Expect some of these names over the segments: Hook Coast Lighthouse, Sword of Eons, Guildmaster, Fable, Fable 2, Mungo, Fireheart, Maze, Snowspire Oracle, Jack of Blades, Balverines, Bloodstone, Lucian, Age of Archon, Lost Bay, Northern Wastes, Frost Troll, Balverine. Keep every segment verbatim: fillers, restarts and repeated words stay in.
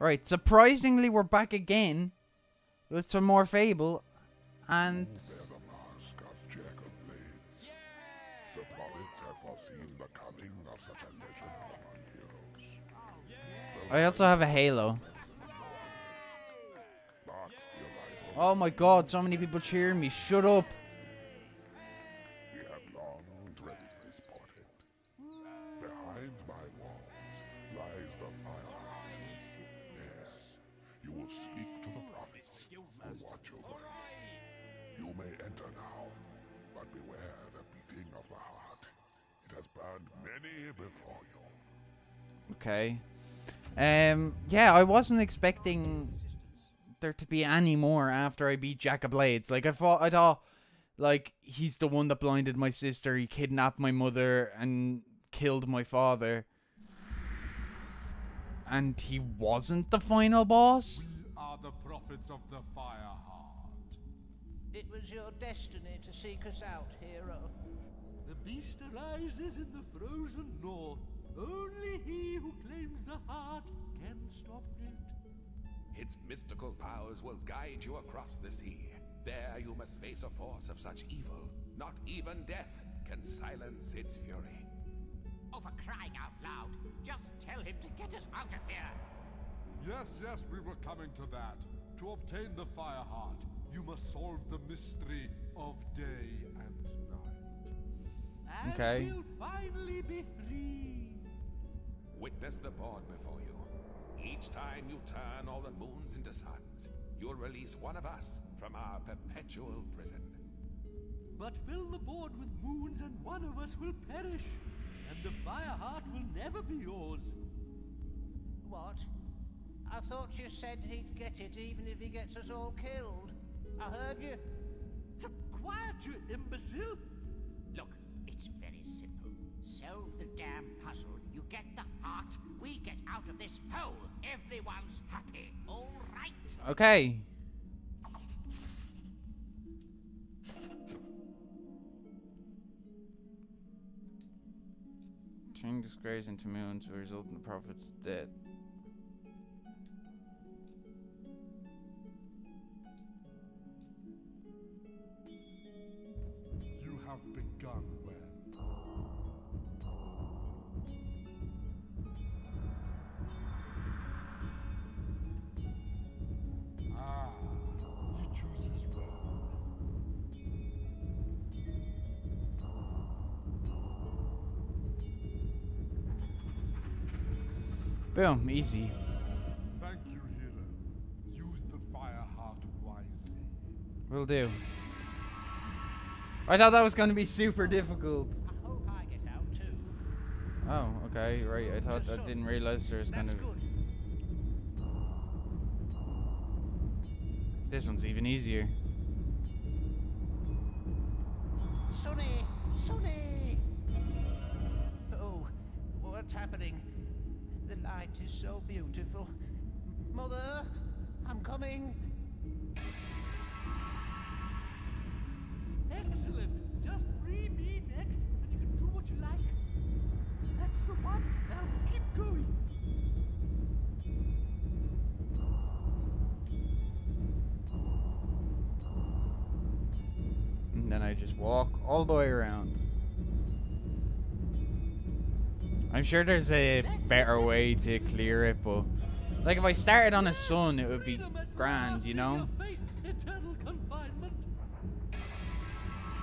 Right, surprisingly we're back again with some more Fable, and... Bear the mask of Jack of Blades. Yeah! The prophets have foreseen the coming of such a legend among heroes. Oh, yeah. I also have a halo. Oh my god, so many people cheering me. Shut up! We have long dreaded this portent. Behind my walls lies the Fireheart. There, you will speak to the prophets who watch over it. You may enter now, but beware the beating of the heart. It has burned many before you. Okay. Um, yeah, I wasn't expecting there to be any more after I beat Jack of Blades. Like, I thought, I thought, like, he's the one that blinded my sister, he kidnapped my mother, and killed my father. And he wasn't the final boss? We are the prophets of the Fireheart. It was your destiny to seek us out, hero. The beast arises in the frozen north. Only he who claims the heart can stop it. Its mystical powers will guide you across the sea. There you must face a force of such evil. Not even death can silence its fury. Oh, for crying out loud! Just tell him to get us out of here! Yes, yes, we were coming to that. To obtain the Fireheart, you must solve the mystery of day and night. Okay. And we'll finally be free! Witness the board before you. Each time you turn all the moons into suns, you'll release one of us from our perpetual prison. But fill the board with moons and one of us will perish, and the Fireheart will never be yours. What? I thought you said he'd get it even if he gets us all killed. I heard you. To quiet you, imbecile! Look, it's very simple. Solve the damn puzzle. You get the heart, we get out of this hole. Everyone's happy. All right. Okay. Turning disgrace into moons will result in the prophet's death. You have begun well. Boom, easy. Thank you, hero. Use the Fireheart wisely. Will do. I thought that was going to be super difficult. I hope I get out too. Oh, okay, right. I thought I didn't realize there was going to be. This one's even easier. Sonny, Sonny. Oh, what's happening? The light is so beautiful. Mother, I'm coming. Excellent. Just free me next, and you can do what you like. That's the one. Now keep going. And then I just walk all the way around. I'm sure there's a better way to clear it, but like if I started on a sun, it would be grand, you know?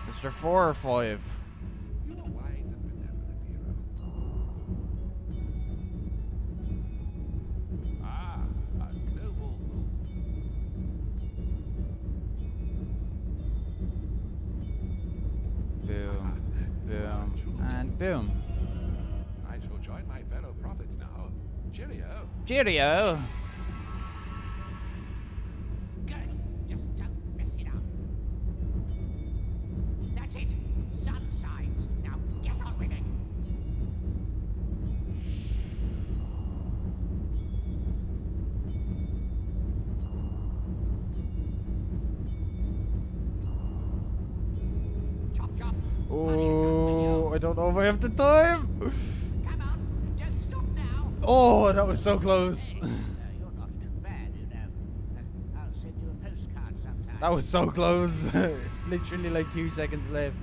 Is there four or five? Boom, boom, and boom. Cheerio. Cheerio. Good. Just don't mess it up. That's it. Sun signs. Now get on with it. Chop chop. Oh, I don't know if I have the time. Oh, that was so close. No, you're not That was so close. Literally like two seconds left.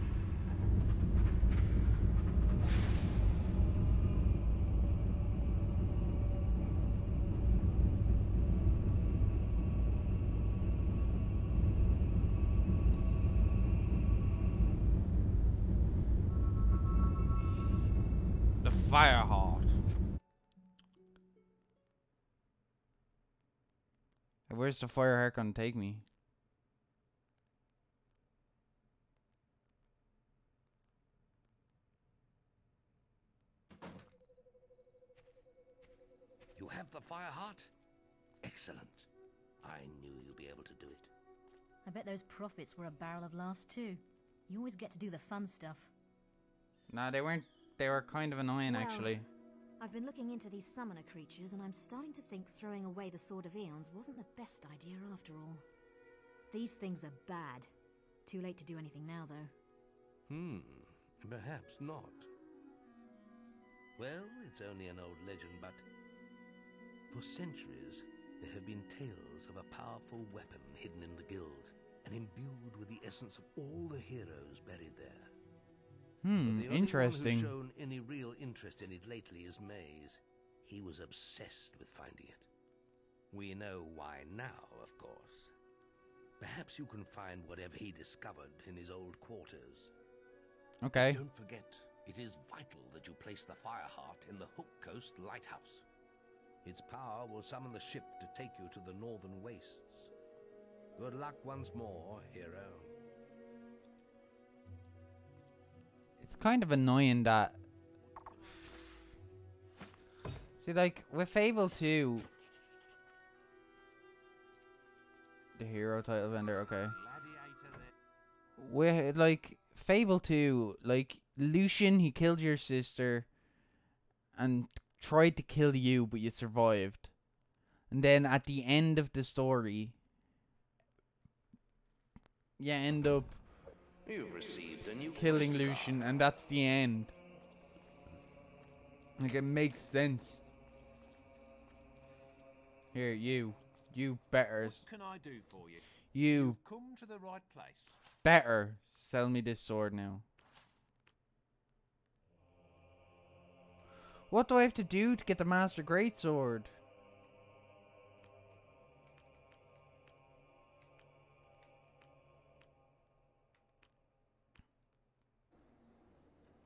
The Fireheart. Where's the Fireheart gonna take me? You have the Fireheart? Excellent. I knew you'd be able to do it. I bet those prophets were a barrel of laughs too. You always get to do the fun stuff. Nah, they weren't. They were kind of annoying, well, actually. I've been looking into these summoner creatures, and I'm starting to think throwing away the Sword of Eons wasn't the best idea after all. These things are bad. Too late to do anything now, though. Hmm, perhaps not. Well, it's only an old legend, but for centuries, there have been tales of a powerful weapon hidden in the guild, and imbued with the essence of all the heroes buried there. Hmm, the only interesting. One who's shown any real interest in it lately is Maze. He was obsessed with finding it. We know why now, of course. Perhaps you can find whatever he discovered in his old quarters. Okay. Don't forget, it is vital that you place the Fireheart in the Hook Coast Lighthouse. Its power will summon the ship to take you to the Northern Wastes. Good luck once more, hero. It's kind of annoying that... See, like, with Fable two... The hero title vendor, okay. With, like, Fable two, like, Lucian, he killed your sister. And... tried to kill you, but you survived. And then at the end of the story, you end up You've received a new killing Lucian, card. And that's the end. Like, it makes sense. Here, you, you better. What can I do for you? You come to the right place. Better sell me this sword now. What do I have to do to get the Master Greatsword?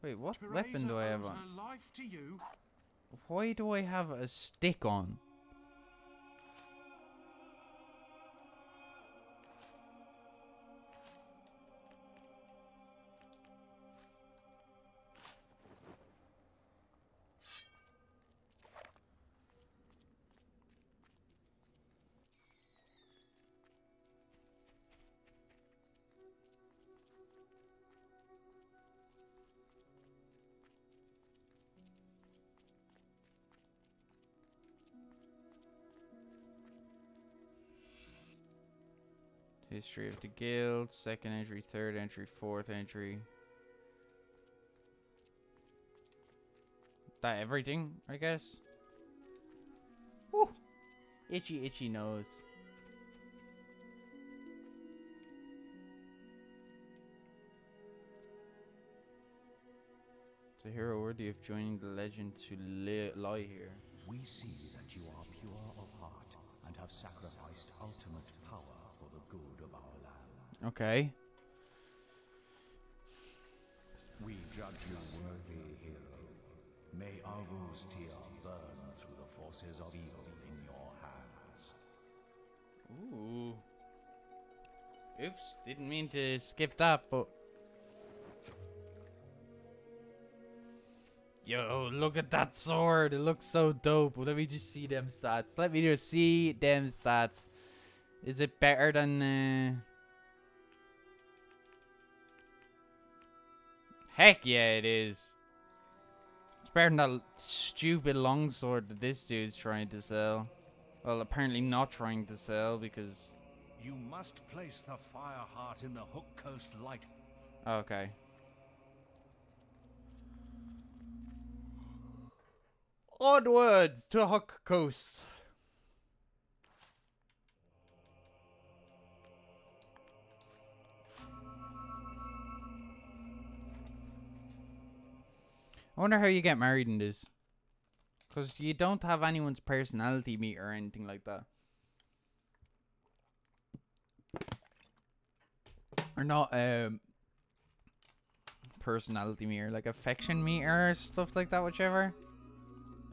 Wait, what Teresa weapon do I have on? Life to you. Why do I have a stick on? History of the guild, second entry, third entry, fourth entry. That everything, I guess. Woo! Itchy, itchy nose. It's a hero worthy of joining the legend to li lie here. We see that you are pure of heart and have sacrificed ultimate power. Good of our land. Okay. We judge you worthy, hero. May Argo's tear burn through the forces of evil in your hands. Ooh. Oops, didn't mean to skip that, but... Yo, look at that sword. It looks so dope. Let me just see them stats. Let me just see them stats. Is it better than... Uh... Heck yeah, it is. It's better than that stupid longsword that this dude's trying to sell. Well, apparently not trying to sell, because... You must place the Fireheart in the Hook Coast Light. Okay. Onwards to Hook Coast. I wonder how you get married in this. Because you don't have anyone's personality meter or anything like that. Or not um, personality meter, like affection meter or stuff like that, whichever.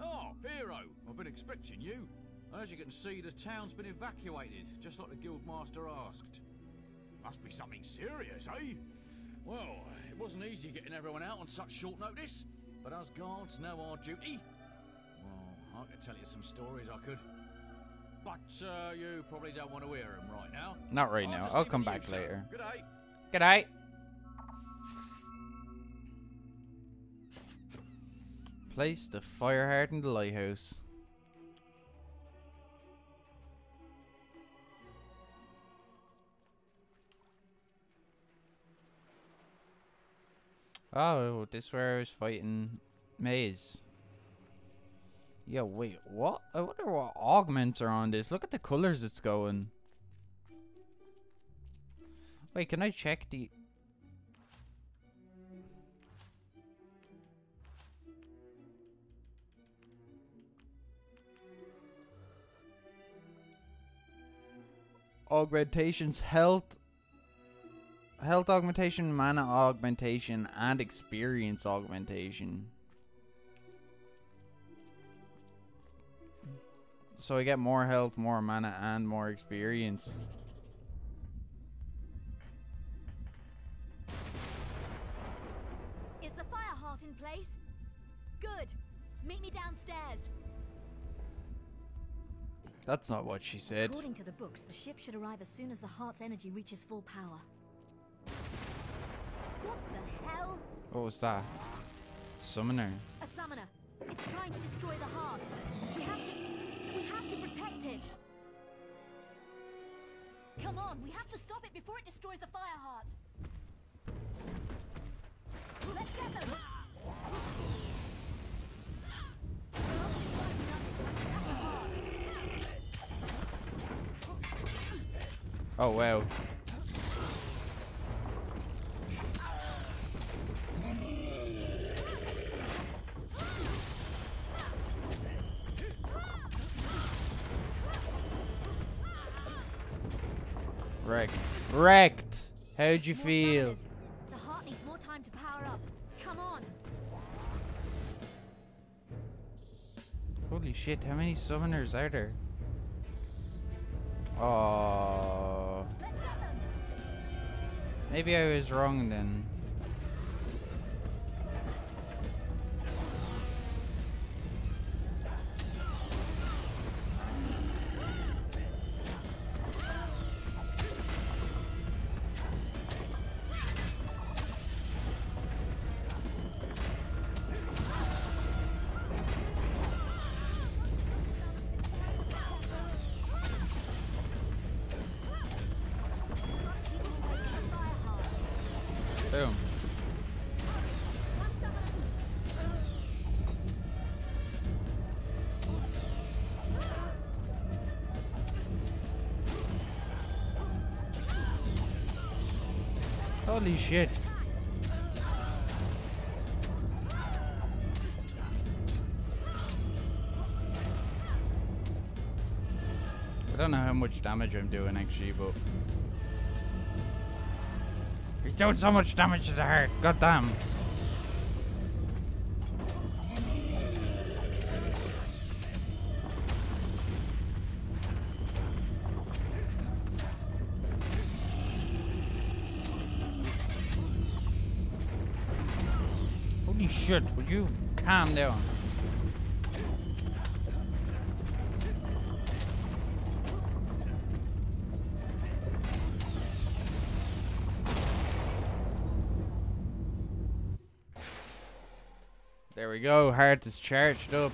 Oh, Piero, I've been expecting you. As you can see, the town's been evacuated, just like the Guildmaster asked. Must be something serious, eh? Well, it wasn't easy getting everyone out on such short notice, but us guards know our duty. Well, I could tell you some stories I could. But uh, you probably don't want to hear them right now. Not right now. I'll come back later. Good day. Good day. Place the Fireheart in the lighthouse. Oh, this is where I was fighting Maze. Yeah, wait, what? I wonder what augments are on this. Look at the colors it's going. Wait, can I check the... augmentations, health... health augmentation, mana augmentation, and experience augmentation. So I get more health, more mana, and more experience. Is the Fireheart in place? Good. Meet me downstairs. That's not what she said. According to the books, the ship should arrive as soon as the heart's energy reaches full power. What the hell? What was that? Summoner. A summoner. It's trying to destroy the heart. We have to we have to protect it. Come on, we have to stop it before it destroys the fire heart. Let's get them. Oh wow. Wrecked. Wrecked. How'd you feel? The heart needs more time to power up. Come on. Holy shit, how many summoners are there? Oh. Maybe I was wrong then. Boom. Holy shit. I don't know how much damage I'm doing actually, but he's doing so much damage to the heart, god damn. Holy shit, would you calm down? There we go, heart is charged up.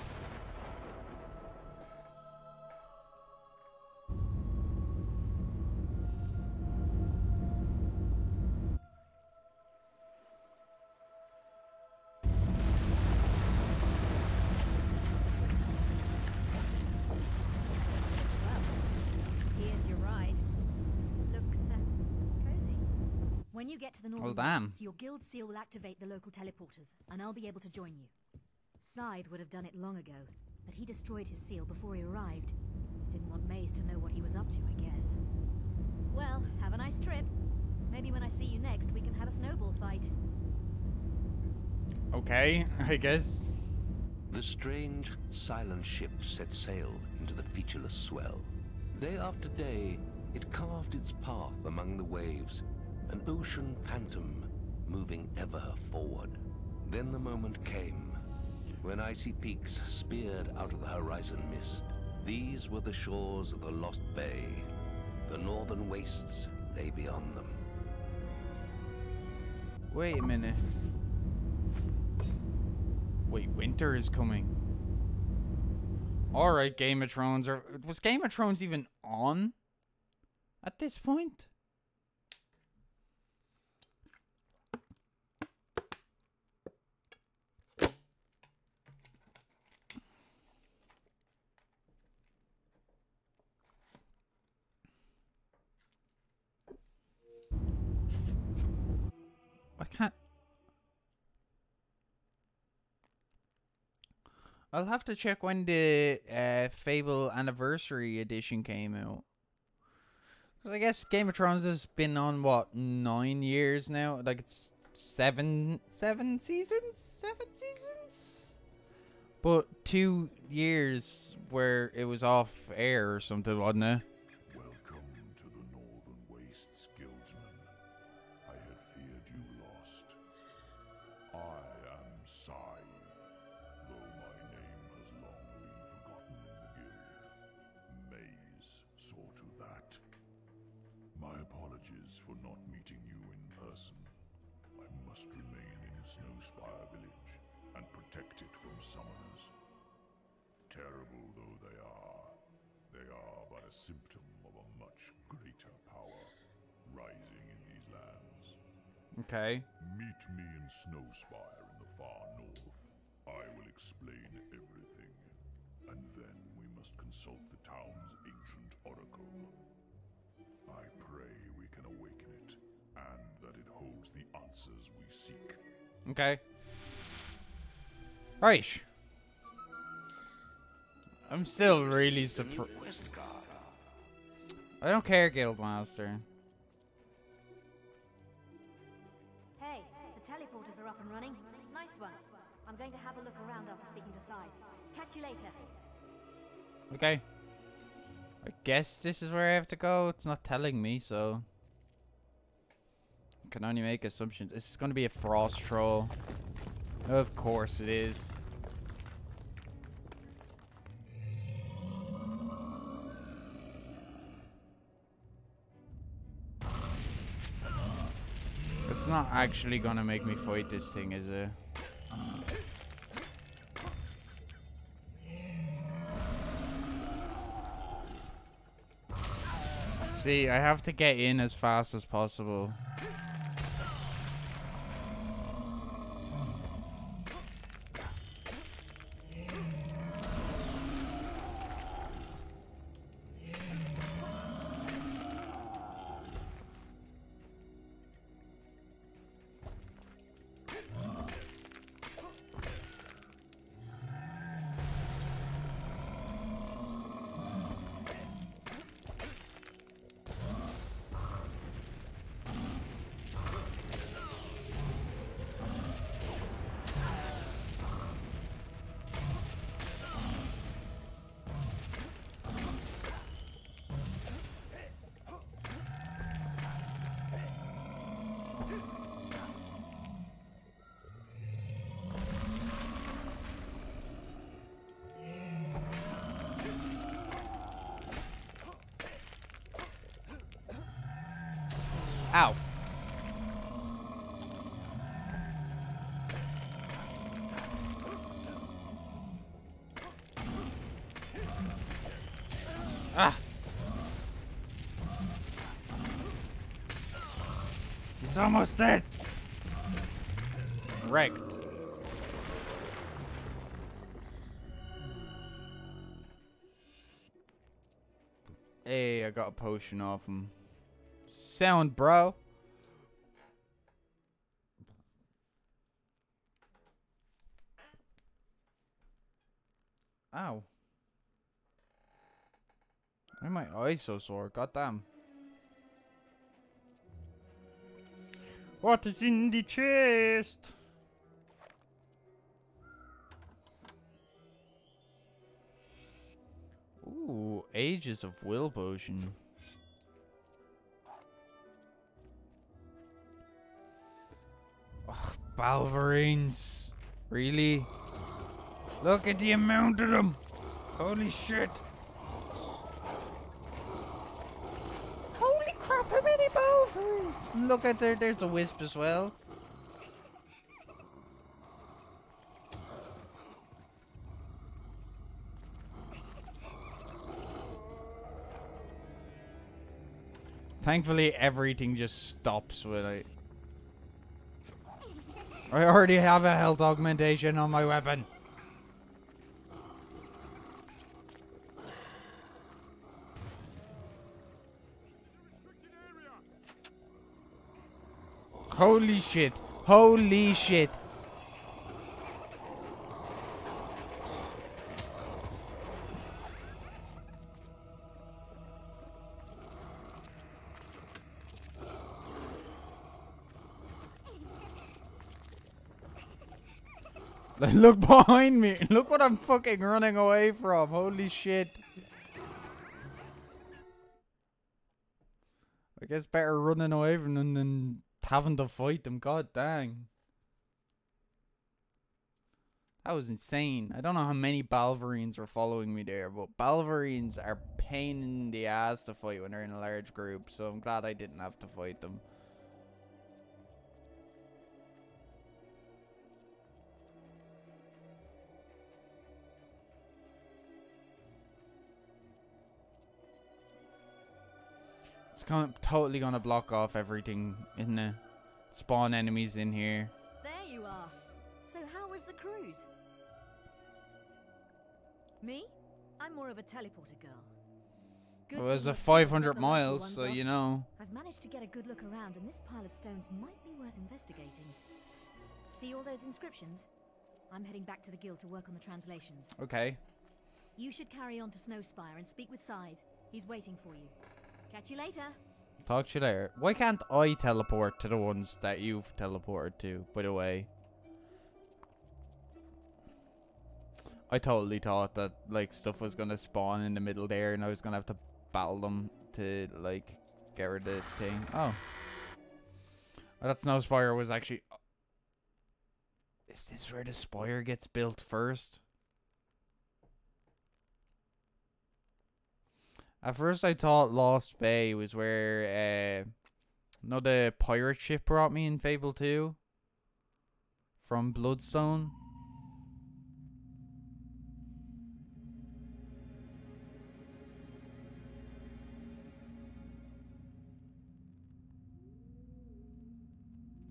When you get to the Northern Wastes, your guild seal will activate the local teleporters, and I'll be able to join you. Scythe would have done it long ago, but he destroyed his seal before he arrived. Didn't want Maze to know what he was up to, I guess. Well, have a nice trip. Maybe when I see you next, we can have a snowball fight. Okay, I guess. The strange, silent ship set sail into the featureless swell. Day after day, it carved its path among the waves, an ocean phantom moving ever forward. Then the moment came, when icy peaks speared out of the horizon mist. These were the shores of the Lost Bay. The Northern Wastes lay beyond them. Wait a minute. Wait, winter is coming. Alright, Game of Thrones. Or was Game of Thrones even on at this point? I'll have to check when the uh, Fable Anniversary Edition came out. Because I guess Game of Thrones has been on, what, nine years now? Like, it's seven, seven seasons? Seven seasons? But two years where it was off air or something, wasn't it? Welcome to the Northern Wastes, Guildsman. I had feared you lost. I am Sai. My apologies for not meeting you in person. I must remain in Snowspire Village and protect it from summoners. Terrible though they are, they are but a symptom of a much greater power rising in these lands. Okay. Meet me in Snowspire in the far north. I will explain everything, and then we must consult the town's ancient oracle. I pray we can awaken it, and that it holds the answers we seek. Okay. Right. I'm still really surprised. I don't care, Guildmaster. Hey, the teleporters are up and running. Nice one. I'm going to have a look around after speaking to Scythe. Catch you later. Okay. I guess this is where I have to go. It's not telling me, so I can only make assumptions. This is going to be a Frost Troll. Of course it is. It's not actually going to make me fight this thing, is it? See, I have to get in as fast as possible. Ow. Ah. He's almost dead. Wrecked. Hey, I got a potion off him. Sound, bro. Ow. Why are my eyes so sore? God damn. What is in the chest? Ooh, Ages of Will Potion. Ugh, Balverines. Really? Look at the amount of them. Holy shit. Holy crap, how many Balverines? Look at there, there's a wisp as well. Thankfully, everything just stops with it. I already have a health augmentation on my weapon. Holy shit. Holy shit. Look behind me. Look what I'm fucking running away from. Holy shit. I guess better running away from them than having to fight them. God dang. That was insane. I don't know how many Balverines were following me there, but Balverines are pain in the ass to fight when they're in a large group, so I'm glad I didn't have to fight them. It's gonna, totally gonna block off everything, isn't it? Spawn enemies in here. There you are. So how was the cruise? Me? I'm more of a teleporter girl. Good it was a five hundred miles, so you know. I've managed to get a good look around, and this pile of stones might be worth investigating. See all those inscriptions? I'm heading back to the guild to work on the translations. Okay. You should carry on to Snowspire and speak with Scythe. He's waiting for you. Catch you later. Talk to you later. Why can't I teleport to the ones that you've teleported to, by the way? I totally thought that, like, stuff was going to spawn in the middle there and I was going to have to battle them to, like, get rid of the thing. Oh. Oh, that Snowspire was actually... Is this where the spire gets built first? At first I thought Lost Bay was where uh, another pirate ship brought me in Fable two from Bloodstone.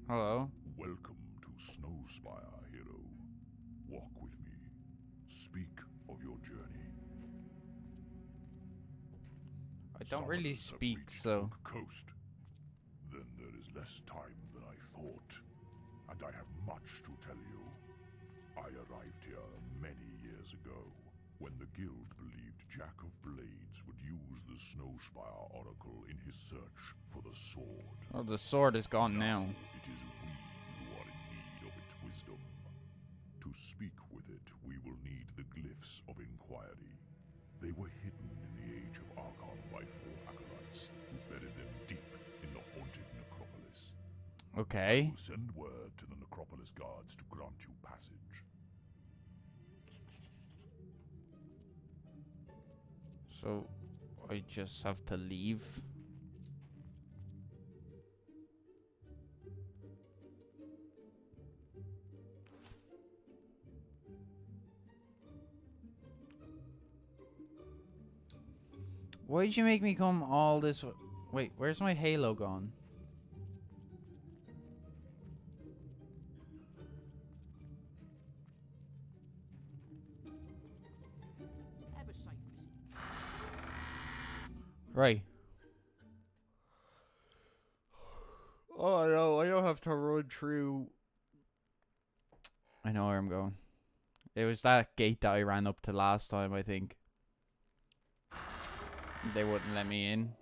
Hello. Welcome to Snowspire, hero. Walk with me. Speak of your journey. I don't Summons really speak, so... Coast. Then there is less time than I thought, and I have much to tell you. I arrived here many years ago, when the guild believed Jack of Blades would use the Snowspire Oracle in his search for the sword. Oh, the sword is gone now. now. It is we who are in need of its wisdom. To speak with it, we will need the glyphs of inquiry. They were hidden in the Age of Archon by four acolytes who buried them deep in the haunted necropolis. Okay. I will send word to the necropolis guards to grant you passage. So, I just have to leave. Why'd you make me come all this way? Wait, where's my halo gone? Right. Oh no, I don't have to run through. I know where I'm going. It was that gate that I ran up to last time, I think. They wouldn't let me in.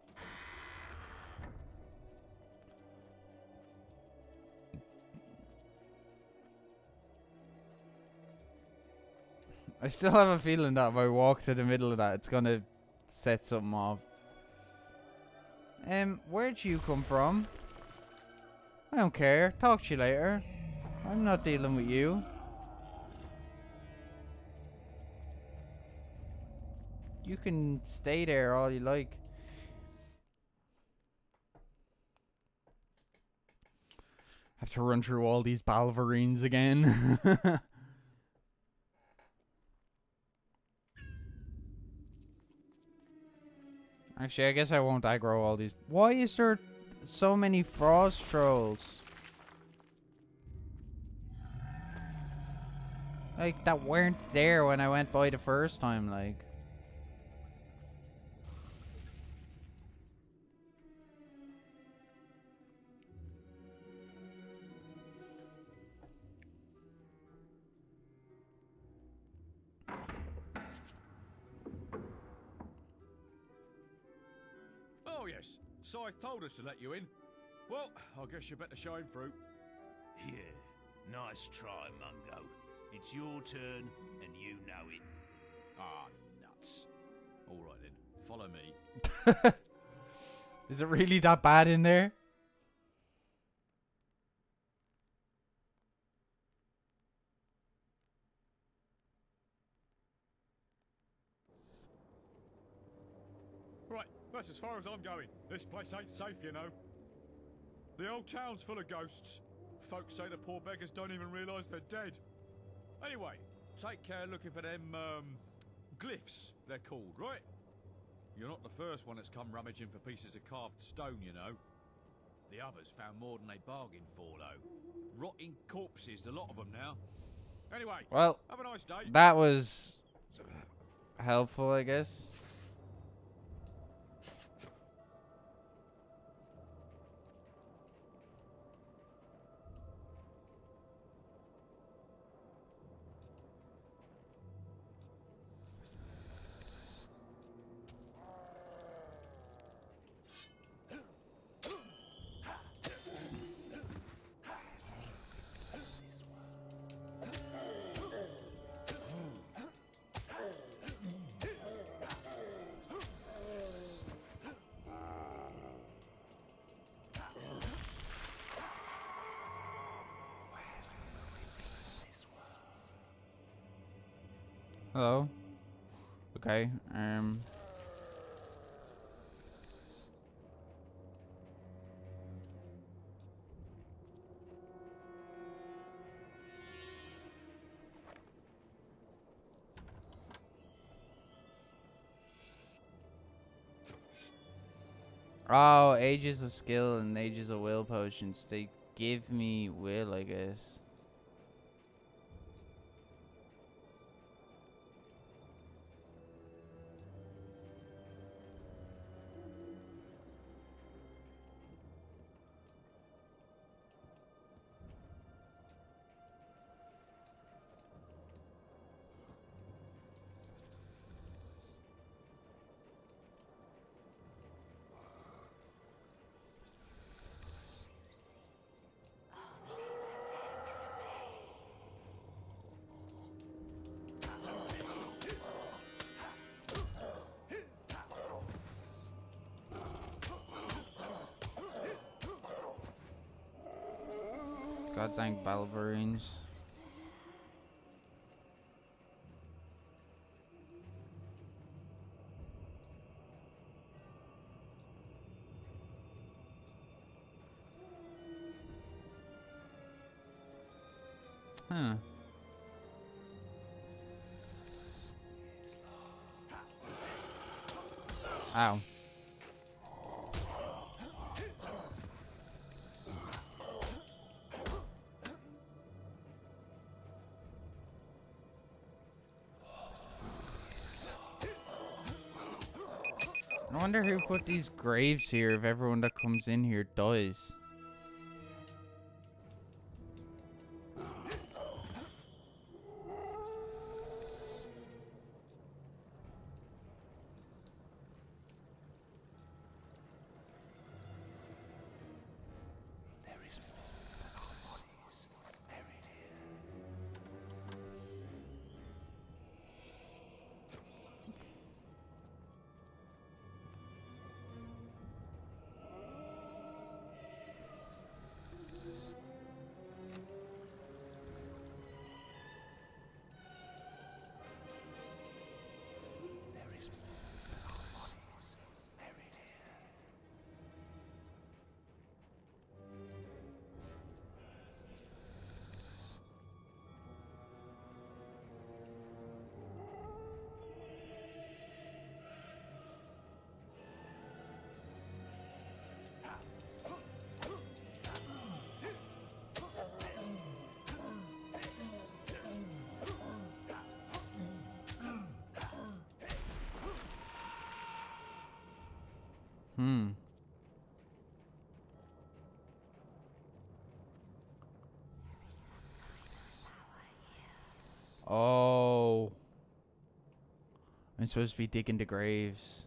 I still have a feeling that if I walk to the middle of that, it's gonna set something off. Um, where'd you come from? I don't care. Talk to you later. I'm not dealing with you. You can stay there all you like. Have to run through all these Balverines again. Actually, I guess I won't aggro all these. Why is there so many Frost Trolls? Like, that weren't there when I went by the first time, like. Scythe told us to let you in. Well, I guess you better show him through. Yeah, nice try, Mungo. It's your turn, and you know it. Ah, nuts. All right then, follow me. Is it really that bad in there? That's as far as I'm going. This place ain't safe, you know. The old town's full of ghosts. Folks say the poor beggars don't even realise they're dead. Anyway, take care looking for them, um, glyphs, they're called, right? You're not the first one that's come rummaging for pieces of carved stone, you know. The others found more than they bargained for, though. Rotting corpses, the lot of them now. Anyway, well, have a nice day. That was helpful, I guess. Hello. Okay. Um. Oh, ages of skill and ages of will potions. They give me will, I guess. God dang Balverines. Huh. Ow. I wonder who put these graves here if everyone that comes in here dies. Hmm. Oh. I'm supposed to be digging the graves.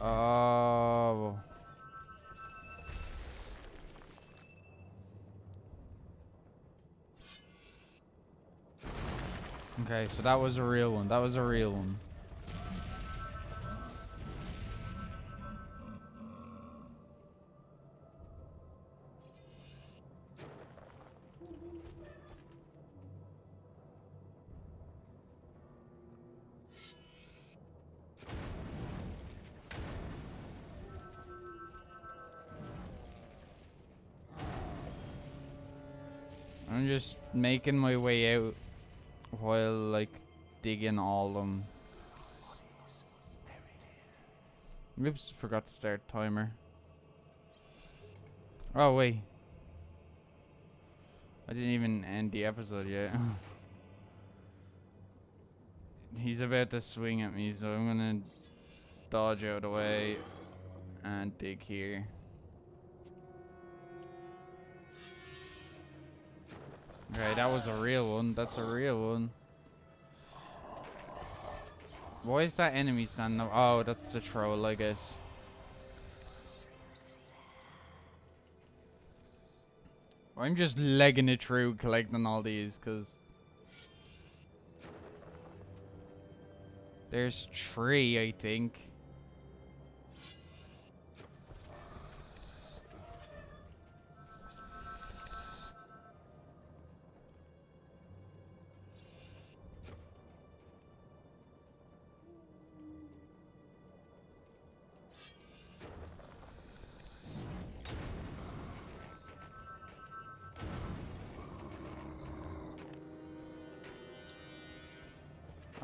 Oh. Okay, so that was a real one. That was a real one. I'm just making my way out while, like, digging all of them. Oops, forgot to start timer. Oh, wait. I didn't even end the episode yet. He's about to swing at me, so I'm gonna dodge out of the way and dig here. Okay, that was a real one. That's a real one. Why is that enemy standing up? Oh, that's the troll, I guess. I'm just legging it through, collecting all these, because there's three, I think.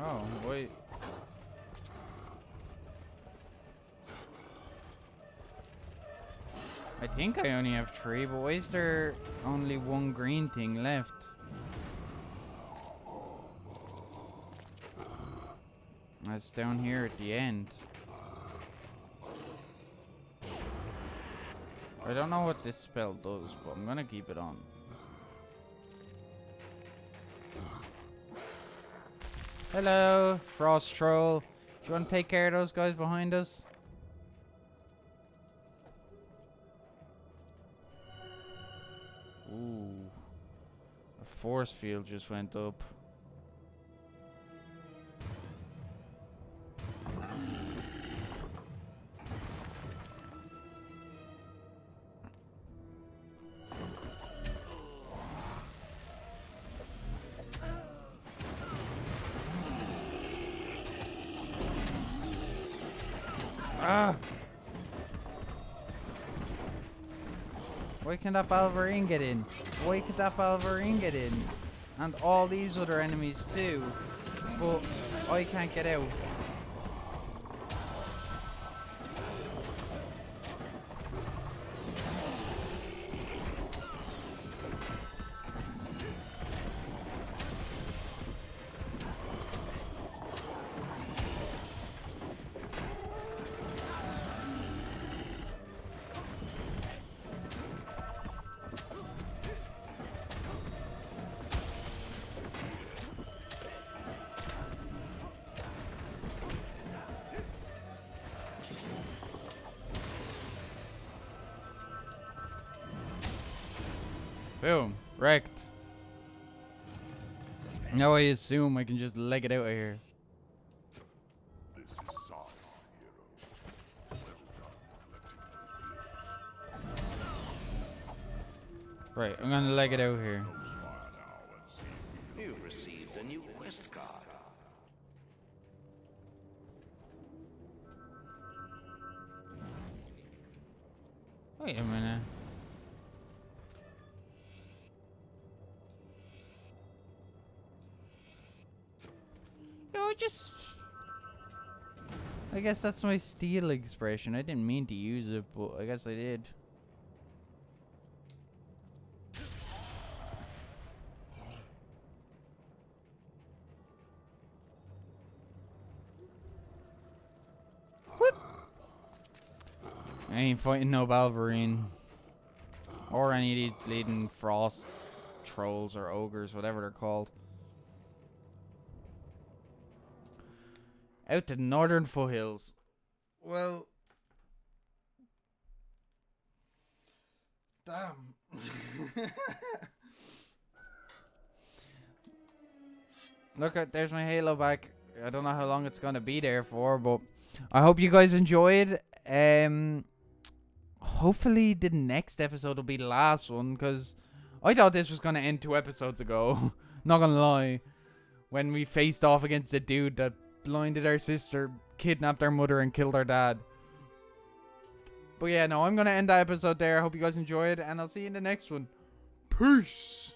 Oh, wait. I think I only have three, but why is there only one green thing left? That's down here at the end. I don't know what this spell does, but I'm gonna keep it on. Hello, Frost Troll. Do you want to take care of those guys behind us? Ooh. A force field just went up. Ah. Why can that Balverine get in? Why could that Balverine get in? And all these other enemies too. But I can't get out. Boom. Wrecked. Now I assume I can just leg it out of here. This is Saga, hero. Right, I'm gonna leg it out here. You received a new quest card. Wait a minute. Just I guess that's my steel expression. I didn't mean to use it, but I guess I did. What? I ain't fighting no Balverine. Or any of these bleeding Frost Trolls or Ogres, whatever they're called. Out to the northern foothills. Well, damn. Look at, there's my halo back. I don't know how long it's gonna be there for, but I hope you guys enjoyed. Um, hopefully the next episode will be the last one, because I thought this was gonna end two episodes ago. Not gonna lie, when we faced off against the dude that blinded our sister, kidnapped our mother, and killed our dad. But yeah, no, I'm gonna end that episode there. I hope you guys enjoyed, and I'll see you in the next one. Peace.